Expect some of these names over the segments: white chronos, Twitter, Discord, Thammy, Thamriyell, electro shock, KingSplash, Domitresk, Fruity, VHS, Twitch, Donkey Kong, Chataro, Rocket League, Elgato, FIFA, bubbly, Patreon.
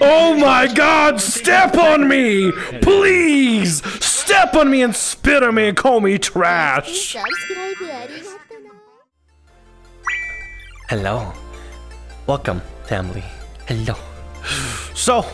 Oh my God, step on me! Please! Step on me and spit on me and call me trash! Hello. Welcome, family. Hello. So,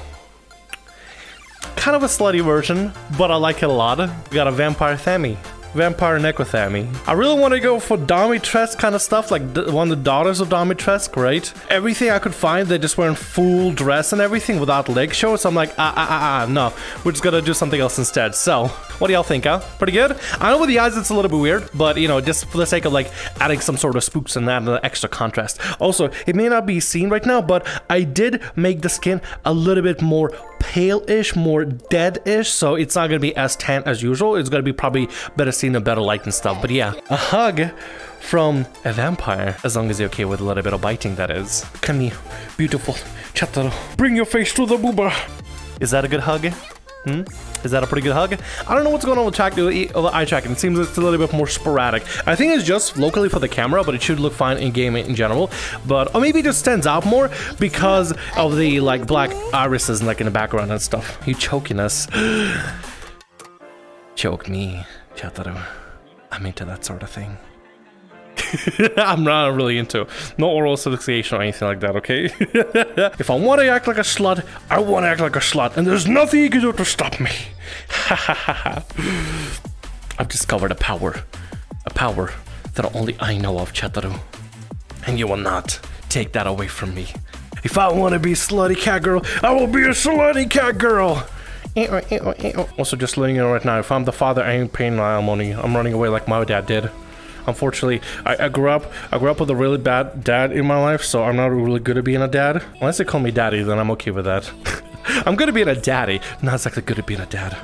kind of a slutty version, but I like it a lot. We got a vampire Thammy. Vampire Necrothammy. I really want to go for Domitresk kind of stuff, like one of the daughters of Domitresk, right? Everything I could find, they just were in full dress and everything without leg show, so I'm like, no. We're just gonna do something else instead, so. What do y'all think, huh? Pretty good? I know with the eyes it's a little bit weird, but you know, just for the sake of like, adding some sort of spooks and adding extra contrast. Also, it may not be seen right now, but I did make the skin a little bit more pale-ish, more dead-ish, so it's not gonna be as tan as usual. It's gonna be probably better seen, a better light and stuff, but yeah. A hug from a vampire, as long as you're okay with a little bit of biting, that is. Come here, beautiful Chataro. Bring your face to the booba. Is that a good hug? Hmm? Is that a pretty good hug? I don't know what's going on with eye tracking. It seems it's a little bit more sporadic. I think it's just locally for the camera, but it should look fine in game in general. But or maybe it just stands out more because of the like black irises and like in the background and stuff. You choking us? Choke me, Chataro. I'm into that sort of thing. I'm not really into no oral asphyxiation or anything like that, okay? If I want to act like a slut, I want to act like a slut, and there's nothing you can do to stop me. I've discovered a power that only I know of, Chataro, and you will not take that away from me. If I want to be a slutty cat girl, I will be a slutty cat girl. Also, just letting you know right now, if I'm the father, I ain't paying my alimony. I'm running away like my dad did. Unfortunately, I grew up with a really bad dad in my life, so I'm not really good at being a dad. Unless they call me daddy, then I'm okay with that. I'm good at being a daddy, not exactly good at being a dad.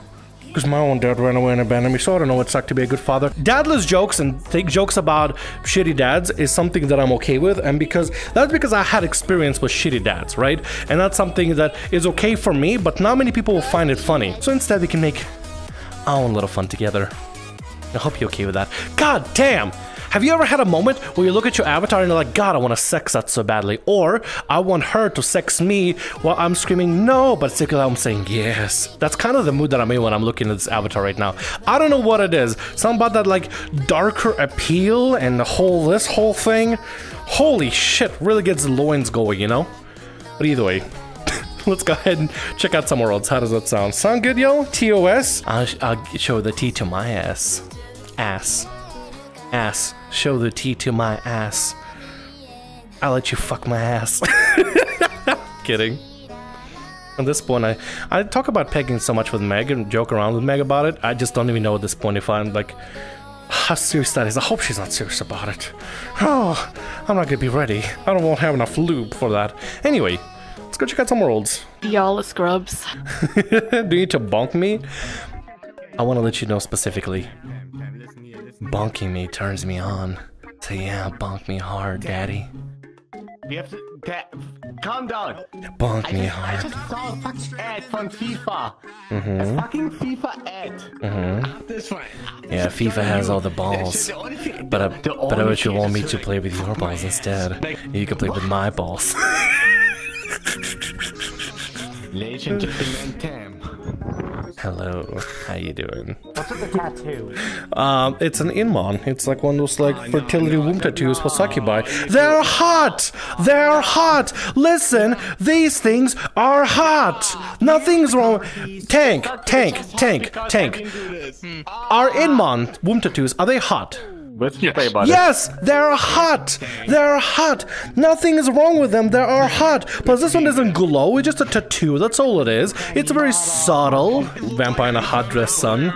Because my own dad ran away and abandoned me, so I don't know what it's like to be a good father. Dadless jokes and jokes about shitty dads is something that I'm okay with, and that's because I had experience with shitty dads, right? And that's something that is okay for me, but not many people will find it funny. So instead, we can make our own little fun together. I hope you're okay with that. God damn! Have you ever had a moment where you look at your avatar and you're like, God, I want to sex that so badly, or I want her to sex me while I'm screaming no, but secretly I'm saying yes. That's kind of the mood that I'm in when I'm looking at this avatar right now. I don't know what it is. Something about that like darker appeal and the whole this whole thing. Holy shit, really gets the loins going, you know? But either way. Let's go ahead and check out somewhere else. How does that sound? Sound good, yo? TOS? I'll show the T to my ass. Ass. Ass. Show the T to my ass. I'll let you fuck my ass. Kidding. At this point, I talk about pegging so much with Meg and joke around with Meg about it. I just don't even know at this point if I'm like, how serious that is. I hope she's not serious about it. Oh, I'm not gonna be ready. I don't won't have enough lube for that. Anyway. Let's go check out some worlds. Y'all are scrubs. Do you need to bonk me? I want to let you know specifically. Bonking me turns me on. So yeah, bonk me hard, daddy. You have to... calm down. Bonk me hard. I just saw a fucking ad from FIFA. Mm-hmm. A fucking FIFA ad. Mm-hmm. Yeah, FIFA has all the balls. But I bet you want me to play with your balls instead. You can play with my balls. Ladies and gentlemen, Tam. Hello, how you doing? What's with the tattoo? It's an Inmon. It's like one of those like fertility womb tattoos for succubi. They're hot! They're hot! Listen, these things are hot! Nothing's wrong. Tank. Are Inmon womb tattoos, are they hot? Yes, they're hot. They're hot. Nothing is wrong with them. They are hot. Plus, this one doesn't glow. It's just a tattoo. That's all it is. It's very subtle. Vampire in a hot dress, son.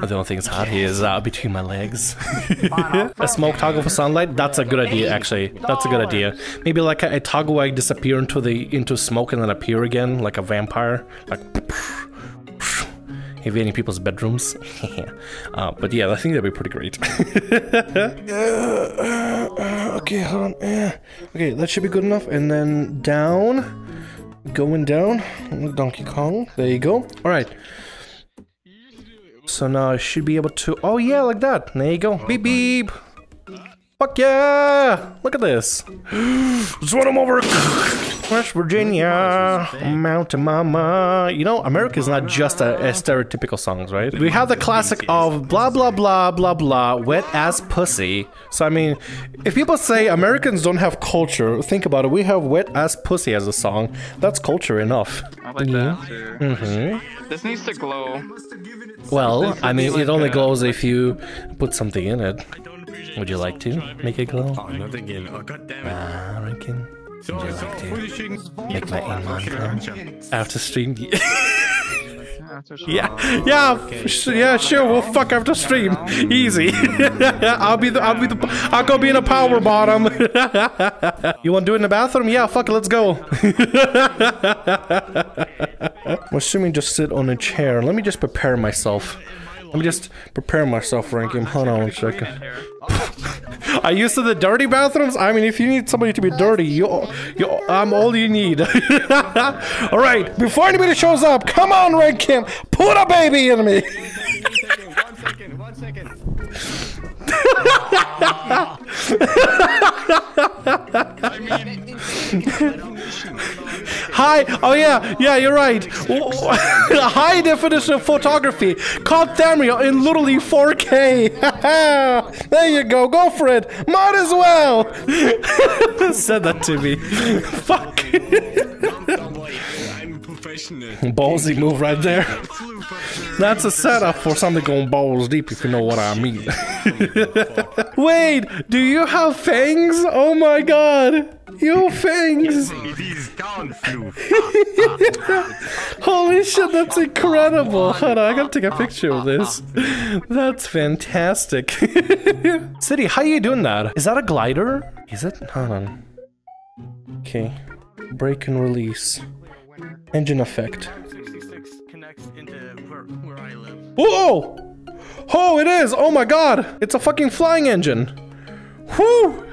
The only thing that's hot here is between my legs. A smoke toggle for sunlight. That's a good idea, actually. That's a good idea. Maybe like a toggle where I disappear into smoke and then appear again, like a vampire. Like. Invading people's bedrooms. But yeah, I think that'd be pretty great. Okay, hold on. Okay, that should be good enough. And then down. Going down. Donkey Kong. There you go. Alright. So now I should be able to... Oh yeah, like that. There you go. Beep beep. Fuck yeah! Look at this. Just run him over. West Virginia, Mountain Mama. You know, America's not just a stereotypical songs, right? We have the classic of blah, blah, blah, blah, blah, wet ass pussy. So, I mean, if people say Americans don't have culture, think about it. We have wet ass pussy as a song. That's culture enough. I like that too. Mm-hmm. This needs to glow. Well, I mean, it only glows if you put something in it. Would you like to make it glow? Oh, not again. Oh, goddammit. I reckon. Would you like to make my aim after stream? Yeah, sure. We'll fuck after stream. Easy. I'll go be in a power bottom. You want to do it in the bathroom? Yeah, fuck it, let's go. I'm assuming just sit on a chair. Let me just prepare myself. Ranking. Hold on one second. Are you used to the dirty bathrooms? I mean, if you need somebody to be dirty, I'm all you need. All right, before anybody shows up, come on, Rankin, put a baby in me. Hi, oh yeah, you're right. High definition photography called Thamriyell in literally 4K. There you go, go for it. Might as well. Said that to me. Fuck. Ballsy move right there. That's a setup for something going balls deep, if you know what I mean. Wait, do you have fangs? Oh my god, you have fangs. Holy shit, that's incredible. Hold on, I gotta take a picture of this. That's fantastic. City, how you doing that? Is that a glider? Is it? Hold on. Okay, brake and release. Engine effect. 66 connects into where I live. Whoa! Oh, it is! Oh my god! It's a fucking flying engine! Whoo!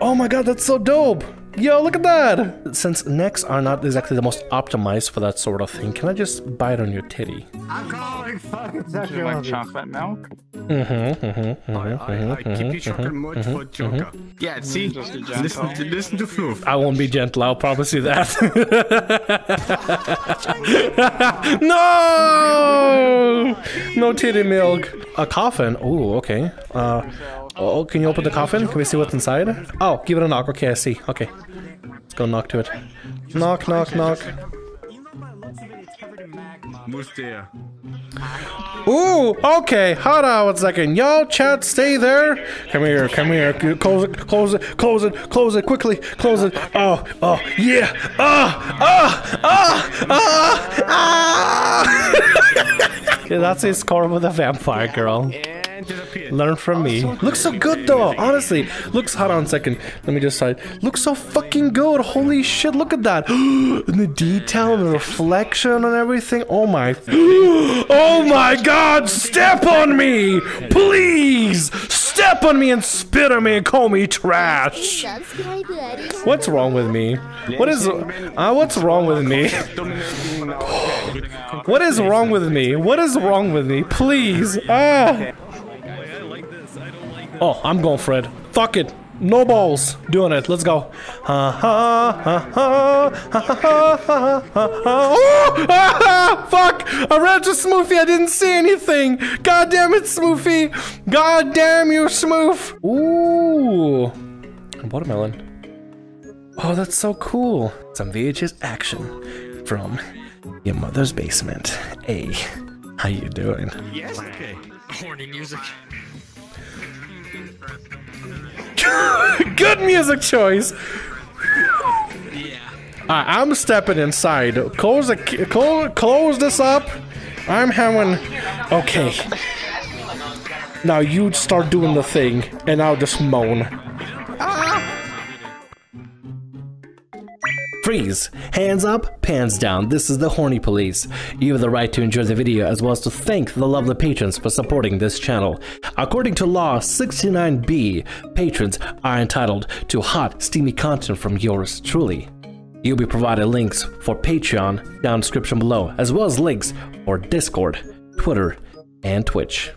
Oh my god, that's so dope! Yo, look at that! Since necks are not exactly the most optimized for that sort of thing, can I just bite on your titty? I'm calling fucking sexual. Like chocolate milk? I keep you chocolate milk for chocolate. Yeah, see? Listen to Floof. I won't be gentle, I'll promise you that. No! No titty milk. A coffin? Ooh, okay. Oh, can you open the coffin? Can we see what's inside? Oh, give it a knock. Okay, I see. Okay. Let's go knock to it. Knock, knock, knock. Ooh, okay. Hold on one second. Yo, chat, stay there. Come here, come here. Close it, close it, close it, close it, quickly. Close it. Oh, oh, yeah. Ah, ah, ah, ah, ah. Okay, that's his score with a vampire girl. Learn from me. Looks so good though, honestly. Looks, hold on a second. Let me just side. Looks so fucking good. Holy shit, look at that. And the detail, the reflection and everything. Oh my. Oh my god, step on me! Please! Step on me and spit on me and call me trash! What's wrong with me? What's wrong with me? What is wrong with me? What is wrong with me? Please! Ah! Oh, I'm going for it. Fuck it. No balls. Doing it. Let's go. Fuck! I ran to Smoothie. I didn't see anything. God damn it, Smoothie. God damn you, Smooth. Ooh. Watermelon. Oh, that's so cool. Some VHS action from your mother's basement. Hey, how you doing? Yes. Okay. Horny music. Good music choice. Yeah. I'm stepping inside. Close this up. I'm having. Okay. Now you start doing the thing, and I'll just moan. Freeze! Hands up, pants down. This is the Horny Police. You have the right to enjoy the video as well as to thank the lovely patrons for supporting this channel. According to Law 69B, patrons are entitled to hot, steamy content from yours truly. You'll be provided links for Patreon down in the description below, as well as links for Discord, Twitter, and Twitch.